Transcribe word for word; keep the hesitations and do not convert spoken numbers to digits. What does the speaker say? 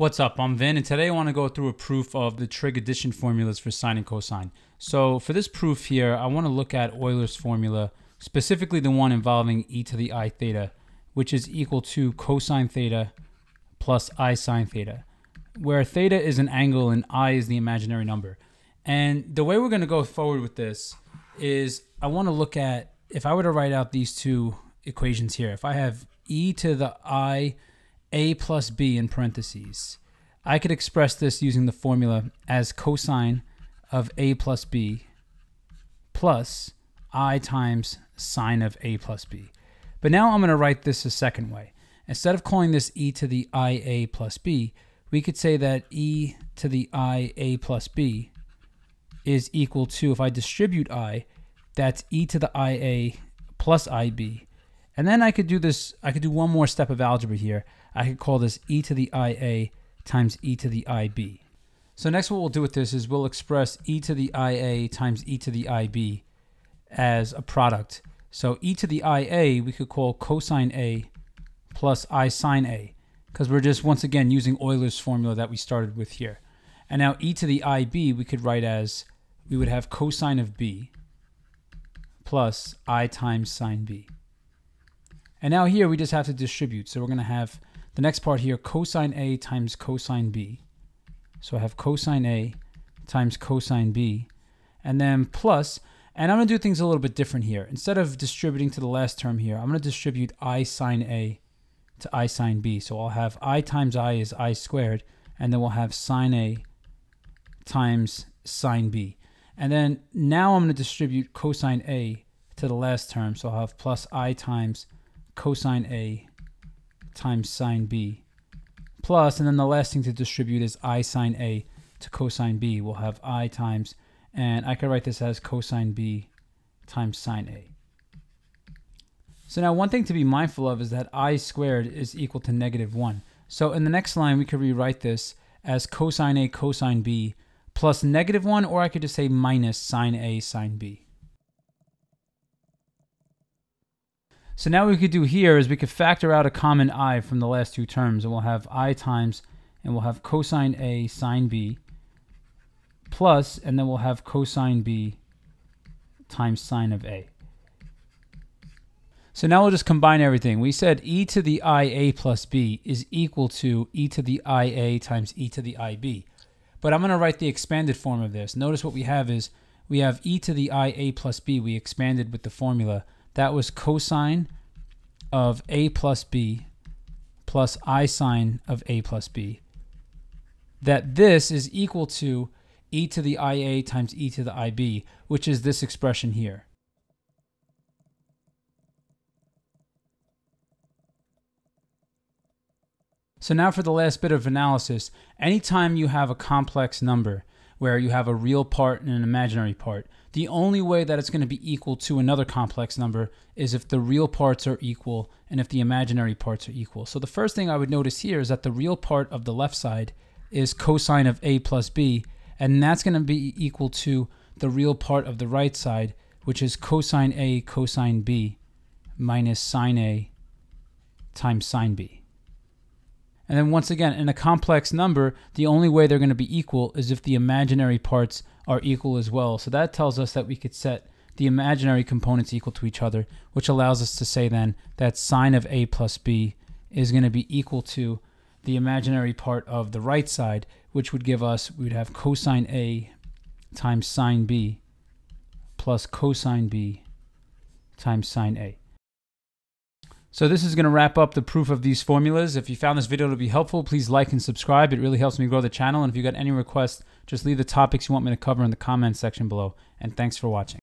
What's up, I'm Vin, and today I want to go through a proof of the trig addition formulas for sine and cosine. So for this proof here, I want to look at Euler's formula, specifically the one involving e to the I theta, which is equal to cosine theta plus I sine theta, where theta is an angle and I is the imaginary number. And the way we're going to go forward with this is I want to look at, if I were to write out these two equations here, if I have e to the I a plus b in parentheses, I could express this using the formula as cosine of a plus b plus I times sine of a plus b. But now I'm going to write this a second way. Instead of calling this e to the I a plus b, we could say that e to the I a plus b is equal to, if I distribute I, that's e to the I a plus I b. And then I could do this, I could do one more step of algebra here. I could call this e to the I A times e to the I B. So next what we'll do with this is we'll express e to the I A times e to the I B as a product. So e to the I A we could call cosine A plus I sine A, because we're just once again using Euler's formula that we started with here. And now e to the I B we could write as, we would have cosine of B plus I times sine B. And now here we just have to distribute. So we're going to have the next part here, cosine A times cosine B. So I have cosine A times cosine B. And then plus, and I'm going to do things a little bit different here. Instead of distributing to the last term here, I'm going to distribute I sine A to I sine B. So I'll have I times I is I squared. And then we'll have sine A times sine B. And then now I'm going to distribute cosine A to the last term. So I'll have plus I times cosine A times sine B plus, and then the last thing to distribute is I sine A to cosine B. We'll have I times, and I could write this as cosine B times sine A. So now one thing to be mindful of is that I squared is equal to negative one. So in the next line we could rewrite this as cosine A cosine B plus negative one, or I could just say minus sine A sine B. So now what we could do here is we could factor out a common I from the last two terms, and we'll have I times, and we'll have cosine A sine B plus, and then we'll have cosine B times sine of A. So now we'll just combine everything. We said e to the I A plus B is equal to e to the I A times e to the I B. But I'm going to write the expanded form of this. Notice what we have is we have e to the I A plus B. We expanded with the formula. That was cosine of A plus B plus I sine of A plus B. That this is equal to e to the I A times e to the I B, which is this expression here. So now for the last bit of analysis, anytime you have a complex number where you have a real part and an imaginary part, the only way that it's going to be equal to another complex number is if the real parts are equal and if the imaginary parts are equal. So the first thing I would notice here is that the real part of the left side is cosine of A plus B, and that's going to be equal to the real part of the right side, which is cosine A cosine B minus sine A times sine B. And then once again, in a complex number, the only way they're going to be equal is if the imaginary parts are equal as well. So that tells us that we could set the imaginary components equal to each other, which allows us to say then that sine of A plus B is going to be equal to the imaginary part of the right side, which would give us, we would have cosine A times sine B plus cosine B times sine A. So this is going to wrap up the proof of these formulas. If you found this video to be helpful, please like and subscribe. It really helps me grow the channel. And if you got any requests, just leave the topics you want me to cover in the comments section below. And thanks for watching.